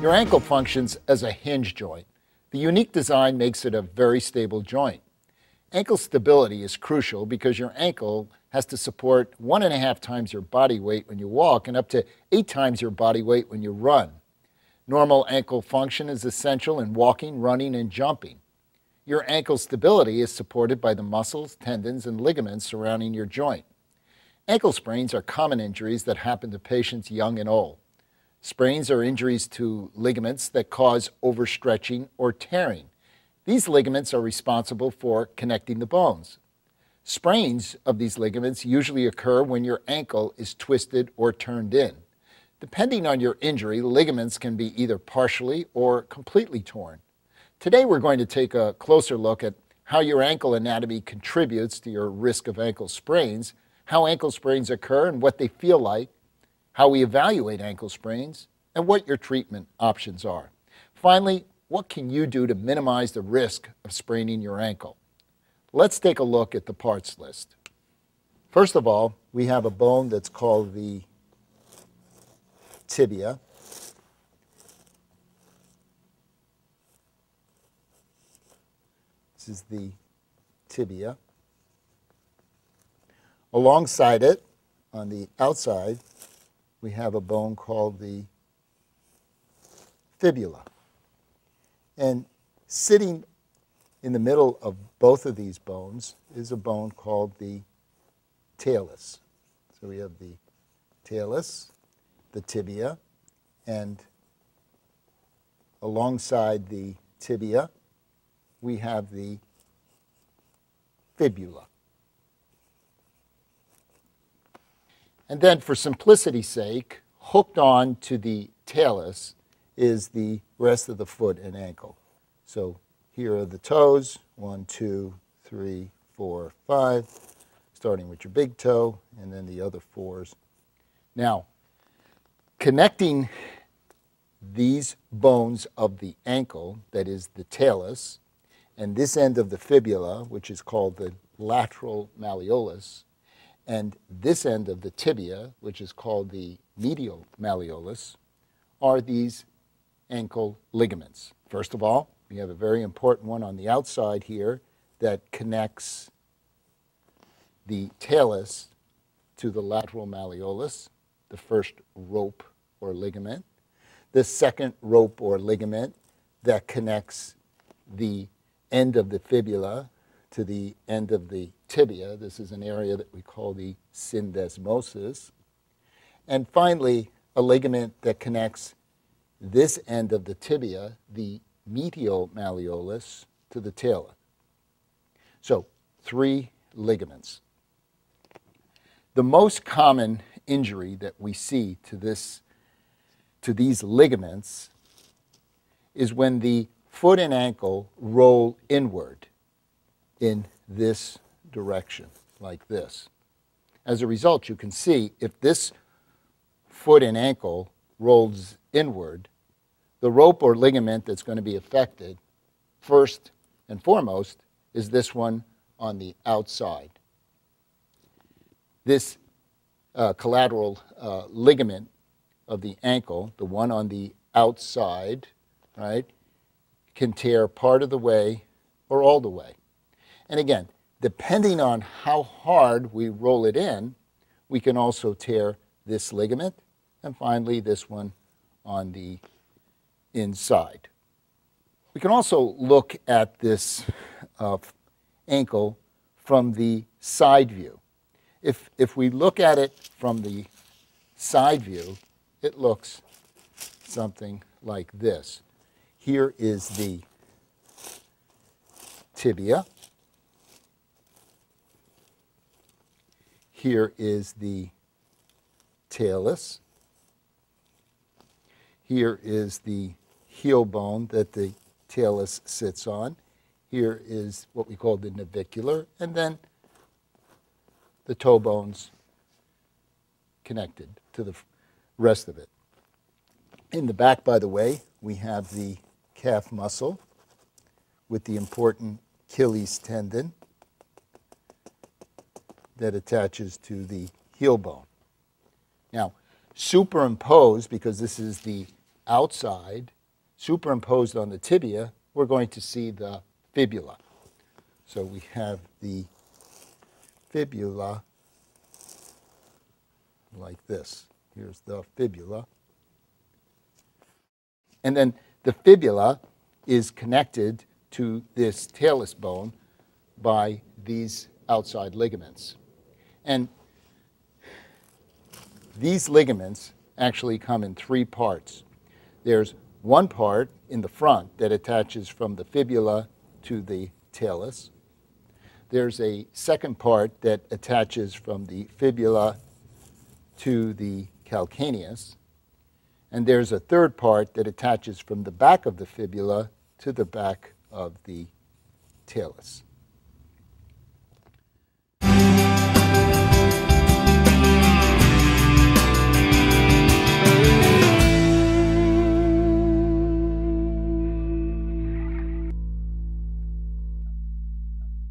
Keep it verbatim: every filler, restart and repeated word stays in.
Your ankle functions as a hinge joint. The unique design makes it a very stable joint. Ankle stability is crucial because your ankle has to support one and a half times your body weight when you walk and up to eight times your body weight when you run. Normal ankle function is essential in walking, running, and jumping. Your ankle stability is supported by the muscles, tendons, and ligaments surrounding your joint. Ankle sprains are common injuries that happen to patients young and old. Sprains are injuries to ligaments that cause overstretching or tearing. These ligaments are responsible for connecting the bones. Sprains of these ligaments usually occur when your ankle is twisted or turned in. Depending on your injury, ligaments can be either partially or completely torn. Today we're going to take a closer look at how your ankle anatomy contributes to your risk of ankle sprains, how ankle sprains occur and what they feel like, how we evaluate ankle sprains, and what your treatment options are. Finally, what can you do to minimize the risk of spraining your ankle? Let's take a look at the parts list. First of all, we have a bone that's called the tibia. This is the tibia. Alongside it, on the outside, we have a bone called the fibula. And sitting in the middle of both of these bones is a bone called the talus. So we have the talus, the tibia, and alongside the tibia, we have the fibula. And then for simplicity's sake, hooked on to the talus is the rest of the foot and ankle. So here are the toes, one, two, three, four, five, starting with your big toe and then the other fours. Now, connecting these bones of the ankle, that is the talus, and this end of the fibula, which is called the lateral malleolus, and this end of the tibia, which is called the medial malleolus, are these ankle ligaments. First of all, we have a very important one on the outside here that connects the talus to the lateral malleolus, the first rope or ligament. The second rope or ligament that connects the end of the fibula to the end of the tibia. This is an area that we call the syndesmosis. And finally, a ligament that connects this end of the tibia, the medial malleolus, to the talus. So, three ligaments. The most common injury that we see to this, to these ligaments is when the foot and ankle roll inward in this direction, like this. As a result, you can see if this foot and ankle rolls inward, the rope or ligament that's going to be affected first and foremost is this one on the outside. This uh, collateral uh, ligament of the ankle, the one on the outside, right, can tear part of the way or all the way. And again, depending on how hard we roll it in, we can also tear this ligament and finally this one on the inside. We can also look at this uh, ankle from the side view. If, if we look at it from the side view, it looks something like this. Here is the tibia. Here is the talus. Here is the heel bone that the talus sits on. Here is what we call the navicular, and then the toe bones connected to the rest of it. In the back, by the way, we have the calf muscle with the important Achilles tendon that attaches to the heel bone. Now, superimposed, because this is the outside, superimposed on the tibia, we're going to see the fibula. So we have the fibula like this. Here's the fibula. And then the fibula is connected to this talus bone by these outside ligaments. And these ligaments actually come in three parts. There's one part in the front that attaches from the fibula to the talus. There's a second part that attaches from the fibula to the calcaneus. And there's a third part that attaches from the back of the fibula to the back of the talus.